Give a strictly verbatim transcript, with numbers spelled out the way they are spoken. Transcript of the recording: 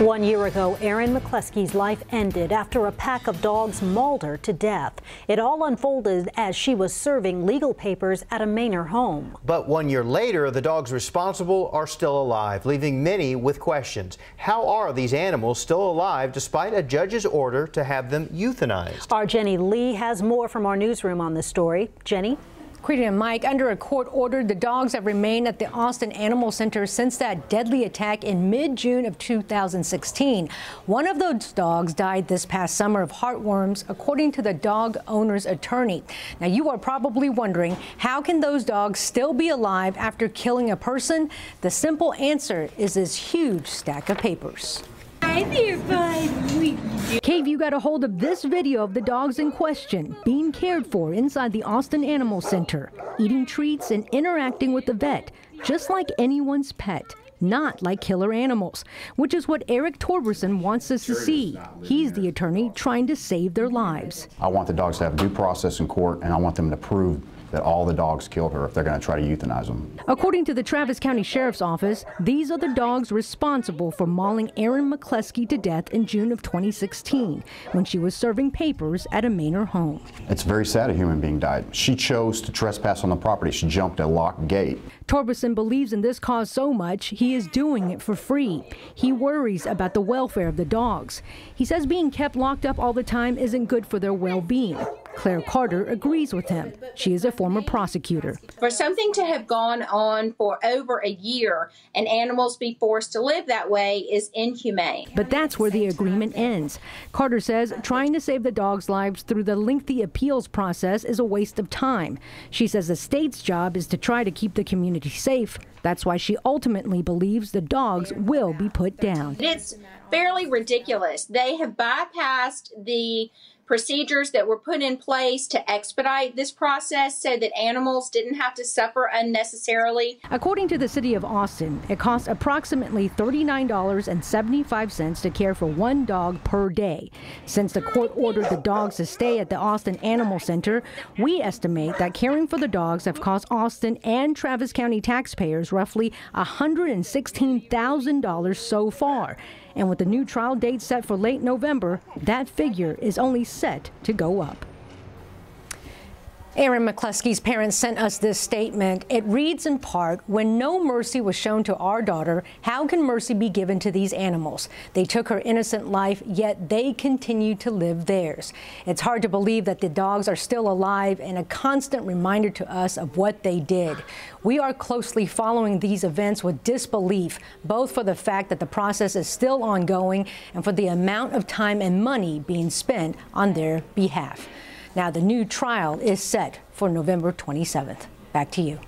One year ago, Erin McCleskey's life ended after a pack of dogs mauled her to death. It all unfolded as she was serving legal papers at a Manor home. But one year later, the dogs responsible are still alive, leaving many with questions. How are these animals still alive despite a judge's order to have them euthanized? Our Jenny Lee has more from our newsroom on this story. Jenny? Krita and Mike, under a court order, the dogs have remained at the Austin Animal Center since that deadly attack in mid-June of two thousand sixteen. One of those dogs died this past summer of heartworms, according to the dog owner's attorney. Now, you are probably wondering, how can those dogs still be alive after killing a person? The simple answer is this huge stack of papers. K V U E got a hold of this video of the dogs in question being cared for inside the Austin Animal Center, eating treats and interacting with the vet, just like anyone's pet, not like killer animals, which is what Eric Torberson wants us to see. He's the attorney trying to save their lives. I want the dogs to have due process in court, and I want them to prove that all the dogs killed her if they're going to try to euthanize them. According to the Travis County Sheriff's Office, these are the dogs responsible for mauling Erin McCleskey to death in June of twenty sixteen when she was serving papers at a Manor home. It's very sad a human being died. She chose to trespass on the property. She jumped a locked gate. Torberson believes in this cause so much, he is doing it for free. He worries about the welfare of the dogs. He says being kept locked up all the time isn't good for their well-being. Claire Carter agrees with him. She is a former prosecutor. For something to have gone on for over a year and animals be forced to live that way is inhumane. But that's where the agreement ends. Carter says trying to save the dogs' lives through the lengthy appeals process is a waste of time. She says the state's job is to try to keep the community safe. That's why she ultimately believes the dogs will be put down. It's fairly ridiculous. They have bypassed the procedures that were put in place to expedite this process so that animals didn't have to suffer unnecessarily. According to the city of Austin, it costs approximately thirty-nine dollars and seventy-five cents to care for one dog per day. Since the court ordered the dogs to stay at the Austin Animal Center, we estimate that caring for the dogs have cost Austin and Travis County taxpayers roughly one hundred sixteen thousand dollars so far. And with the new trial date set for late November, that figure is only set to go up. Erin McCleskey's parents sent us this statement. It reads in part, when no mercy was shown to our daughter, how can mercy be given to these animals? They took her innocent life, yet they continue to live theirs. It's hard to believe that the dogs are still alive and a constant reminder to us of what they did. We are closely following these events with disbelief, both for the fact that the process is still ongoing and for the amount of time and money being spent on their behalf. Now, the new trial is set for November twenty-seventh. Back to you.